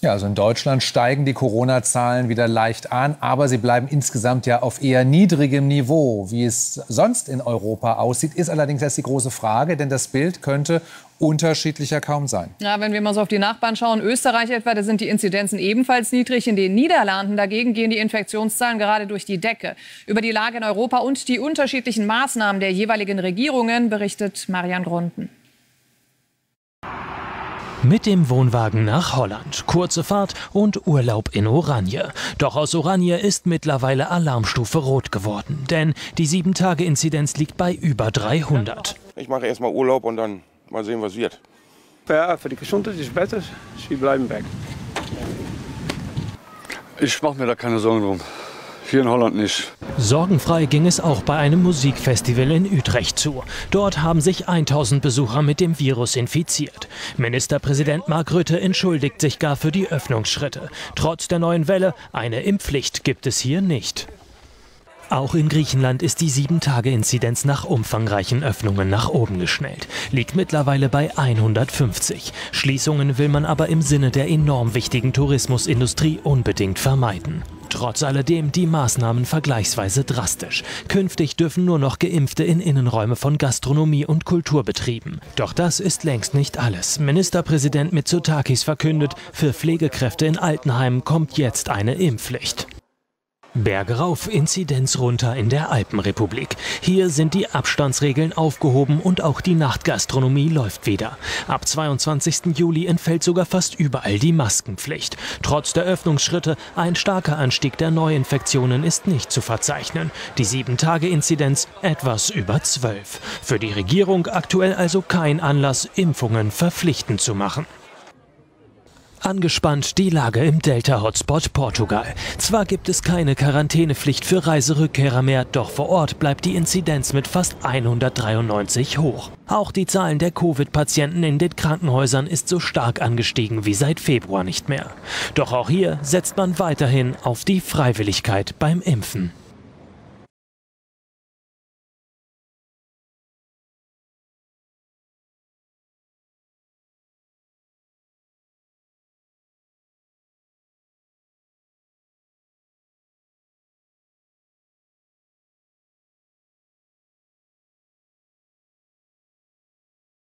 Ja, also in Deutschland steigen die Corona-Zahlen wieder leicht an, aber sie bleiben insgesamt ja auf eher niedrigem Niveau. Wie es sonst in Europa aussieht, ist allerdings erst die große Frage, denn das Bild könnte unterschiedlicher kaum sein. Ja, wenn wir mal so auf die Nachbarn schauen, Österreich etwa, da sind die Inzidenzen ebenfalls niedrig. In den Niederlanden dagegen gehen die Infektionszahlen gerade durch die Decke. Über die Lage in Europa und die unterschiedlichen Maßnahmen der jeweiligen Regierungen berichtet Marianne Gründen. Mit dem Wohnwagen nach Holland, kurze Fahrt und Urlaub in Oranje. Doch aus Oranje ist mittlerweile Alarmstufe Rot geworden, denn die 7-Tage-Inzidenz liegt bei über 300. Ich mache erstmal Urlaub und dann mal sehen, was wird. Ja, für die Gesundheit ist es besser, sie bleiben weg. Ich mache mir da keine Sorgen drum. Hier in Holland nicht. Sorgenfrei ging es auch bei einem Musikfestival in Utrecht zu. Dort haben sich 1000 Besucher mit dem Virus infiziert. Ministerpräsident Mark Rütte entschuldigt sich gar für die Öffnungsschritte. Trotz der neuen Welle, eine Impfpflicht gibt es hier nicht. Auch in Griechenland ist die 7-Tage-Inzidenz nach umfangreichen Öffnungen nach oben geschnellt, liegt mittlerweile bei 150. Schließungen will man aber im Sinne der enorm wichtigen Tourismusindustrie unbedingt vermeiden. Trotz alledem die Maßnahmen vergleichsweise drastisch. Künftig dürfen nur noch Geimpfte in Innenräume von Gastronomie und Kulturbetrieben. Doch das ist längst nicht alles. Ministerpräsident Mitsotakis verkündet, für Pflegekräfte in Altenheimen kommt jetzt eine Impfpflicht. Berge rauf, Inzidenz runter in der Alpenrepublik. Hier sind die Abstandsregeln aufgehoben und auch die Nachtgastronomie läuft wieder. Ab 22. Juli entfällt sogar fast überall die Maskenpflicht. Trotz der Öffnungsschritte, ein starker Anstieg der Neuinfektionen ist nicht zu verzeichnen. Die 7-Tage-Inzidenz etwas über 12. Für die Regierung aktuell also kein Anlass, Impfungen verpflichtend zu machen. Angespannt die Lage im Delta-Hotspot Portugal. Zwar gibt es keine Quarantänepflicht für Reiserückkehrer mehr, doch vor Ort bleibt die Inzidenz mit fast 193 hoch. Auch die Zahlen der Covid-Patienten in den Krankenhäusern ist so stark angestiegen wie seit Februar nicht mehr. Doch auch hier setzt man weiterhin auf die Freiwilligkeit beim Impfen.